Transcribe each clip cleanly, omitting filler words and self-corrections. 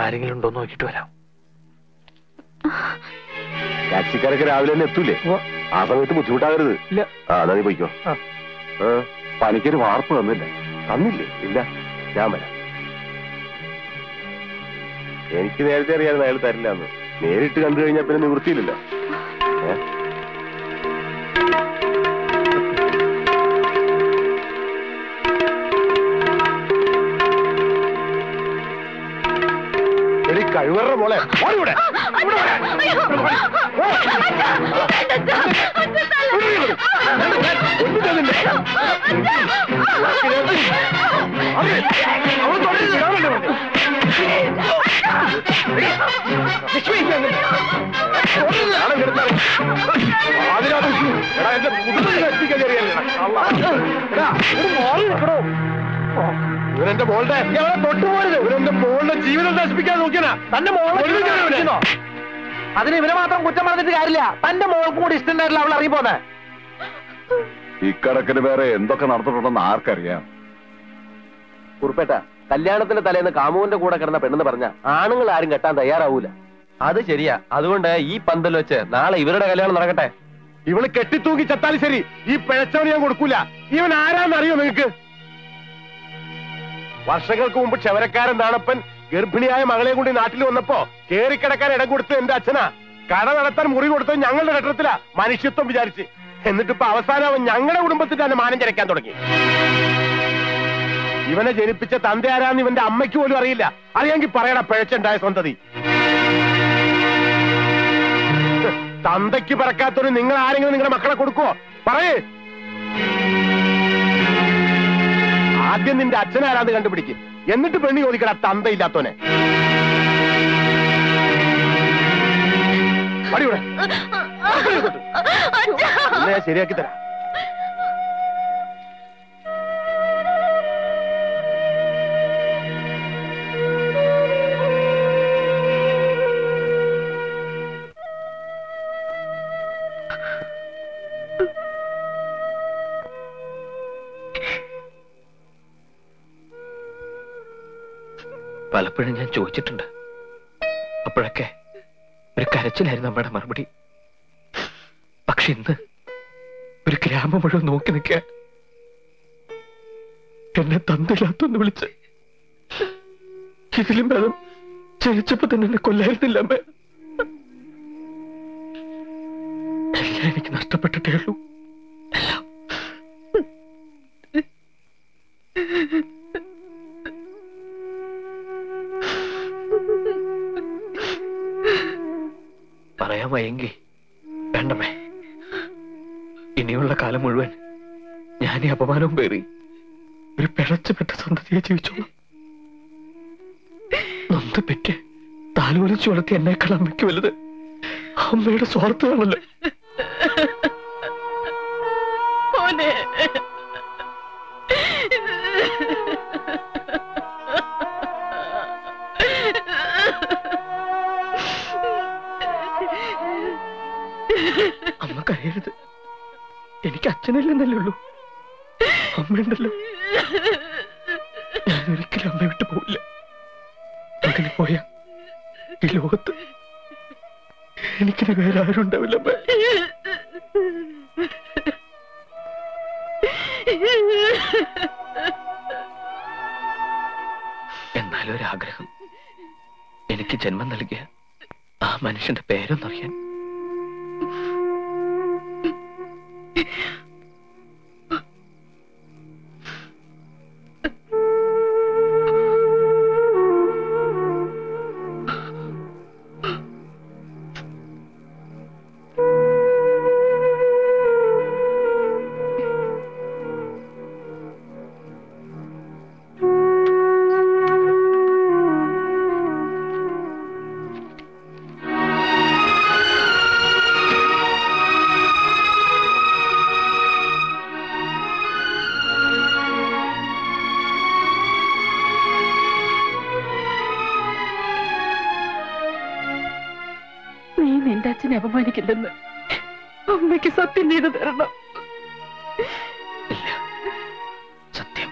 ആരെങ്കിലും ഉണ്ടോ നോക്കിട്ട് വരാം. ടാക്സിക്കാരൊക്കെ രാവിലെ തന്നെ എത്തൂലേ? ആ സമയത്ത് ബുദ്ധിമുട്ടാകരുത്. അതായത് പോയിക്കോ. പനിക്കൊരു വാർപ്പ് തന്നില്ല. തന്നില്ലേ? ഇല്ല, ഞാൻ വരാം. എനിക്ക് നേരത്തെ അറിയാതെ അയാൾ തരില്ല എന്ന്. നേരിട്ട് കണ്ടു കഴിഞ്ഞാൽ പിന്നെ നിവൃത്തിയില്ലല്ലോ. കഴിവരുടെ മോളെ ഓടിവിടെ. ഇവരെന്റെ മോളുടെ തൊട്ടുപോയത്, ഇവരെന്റെ മോളുടെ ജീവിതം നശിപ്പിക്കാൻ നോക്കിയാ തന്റെ മോളെ. അതിന് ഇവരെ മാത്രം കുറ്റം പറഞ്ഞിട്ട് കാര്യമില്ല. തന്റെ മോൾക്കും കൂടി ഇഷ്ടം ഉണ്ടായിട്ടില്ല. അവൾ അറിയിപ്പോന്നെ ഇക്കണക്കിന് വേറെ എന്തൊക്കെ നടന്നിട്ടുണ്ടെന്ന് ആർക്കറിയാം. കുറുപ്പേട്ട, കല്യാണത്തിന്റെ തലേന്ന് കാമുവിന്റെ കൂടെ കിടന്ന പെണ്ണെന്ന് പറഞ്ഞ ആണുങ്ങൾ ആരും കെട്ടാൻ തയ്യാറാവൂല. അത് ശരിയാ. അതുകൊണ്ട് ഈ പന്തൽ വെച്ച് നാളെ ഇവരുടെ കല്യാണം നടക്കട്ടെ. ഇവള് കെട്ടിത്തൂക്കി ചത്താലും ശരി, ഈ പിഴച്ചവന് ഞാൻ കൊടുക്കൂല. ഇവൻ ആരാന്നറിയോ നിങ്ങക്ക്? വർഷങ്ങൾക്ക് മുമ്പ് ക്ഷവരക്കാരൻ നാണപ്പൻ ഗർഭിണിയായ മകളെ കൂടി നാട്ടിൽ വന്നപ്പോ കേറിക്കിടക്കാൻ ഇടം കൊടുത്തത് എന്റെ അച്ഛനാ. കട നടത്താൻ മുറി കൊടുത്തത് ഞങ്ങളുടെ ഘട്ടത്തിലാ, മനുഷ്യത്വം വിചാരിച്ച്. എന്നിട്ടിപ്പോ അവസാനം ഞങ്ങളുടെ കുടുംബത്തിൽ തന്നെ മാനം ചരക്കാൻ തുടങ്ങി. ഇവനെ ജനിപ്പിച്ച തന്റെ ആരാന്ന് ഇവന്റെ അമ്മയ്ക്ക് പോലും അറിയില്ല. അറിയാമെങ്കിൽ പറയണ പിഴച്ചുണ്ടായ സ്വന്തതി. തന്തയ്ക്ക് പറക്കാത്തൊരു നിങ്ങൾ ആരെങ്കിലും നിങ്ങളുടെ മക്കളെ കൊടുക്കുവോ? പറയേ. ആദ്യം നിന്റെ അച്ഛനാരാന്ന് കണ്ടുപിടിക്കും, എന്നിട്ട് പെണ്ണി ചോദിക്കടാ തന്തയില്ലാത്തോനെ. ശരിയാക്കി തരാം. പലപ്പോഴും ഞാൻ ചോദിച്ചിട്ടുണ്ട്, അപ്പോഴൊക്കെ ഒരു കരച്ചിലായിരുന്നു അമ്മയുടെ മറുപടി. പക്ഷെ ഇന്ന് ഒരു ഗ്രാമം മുഴുവൻ നോക്കി നിൽക്കാൻ എന്നെ തന്തയില്ലാത്തൊന്ന് വിളിച്ച്. ഇതിലും വേണം ജനിച്ചപ്പോ തന്നെ എന്നെ കൊല്ലായിരുന്നില്ല അമ്മ. എല്ലാം എനിക്ക് നഷ്ടപ്പെട്ടിട്ടേ ഉള്ളൂ. എല്ലാം പറയാൻ വയ്യെങ്കിൽ വേണ്ടമേ. ഇനിയുള്ള കാലം മുഴുവൻ ഞാൻ ഈ അപമാനവും പേറി ഒരു പിഴച്ചുപെട്ട സന്തതിയെ ജീവിച്ചോളൂ. നൊന്ത് പെറ്റ് താലോലിച്ചു വളർത്തി എന്നേക്കാൾ അമ്മയ്ക്ക് വലുത് അമ്മയുടെ സ്വാർത്ഥമാണല്ലോ. അമ്മ കരയരുത്. എനിക്ക് അച്ഛനില്ലെന്നല്ലേ ഉള്ളൂ, അമ്മയുണ്ടല്ലോ. ഞാൻ ഒരിക്കലും അമ്മ വിട്ടു പോവില്ല. അങ്ങനെ പോയ ഈ ലോകത്ത് എനിക്കിന് വേറെ ആരും ഉണ്ടാവില്ല. എന്നാലും ഒരാഗ്രഹം, എനിക്ക് ജന്മം നൽകിയ ആ മനുഷ്യന്റെ പേരൊന്നറിയാൻ. അപമാനിക്കില്ലെന്ന് അമ്മയ്ക്ക് സത്യം ചെയ്തു തരണം. സത്യം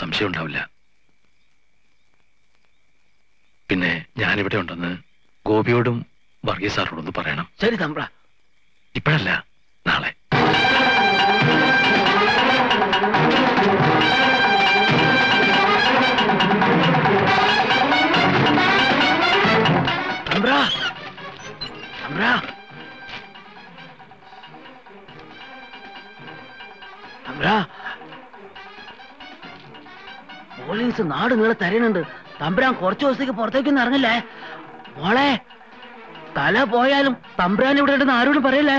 സംശയം ഉണ്ടാവില്ല. പിന്നെ ഞാനിവിടെ ഉണ്ടെന്ന് ഗോപിയോടും വർഗീസ് സാറിനോടൊന്ന് പറയണം. ശരി തമ്പ്ര, ഇപ്പോഴല്ല നാളെ. തമ്പ്ര തമ്പ്ര തമ്പ്ര പോലീസ് നാട് നിങ്ങളെ തരുന്നുണ്ട്. തമ്പുരാൻ കുറച്ചു ദിവസത്തേക്ക് പുറത്തേക്കൊന്നും ഇറങ്ങില്ലേ മോളെ. തല പോയാലും തമ്പുരാൻ ഇവിടെ ഉണ്ടെന്ന് ആരോടും പറയല്ലേ.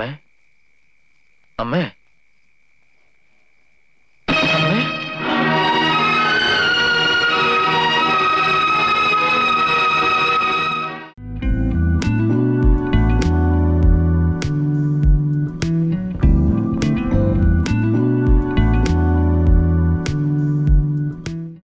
അമ്മേ, അമ്മേ.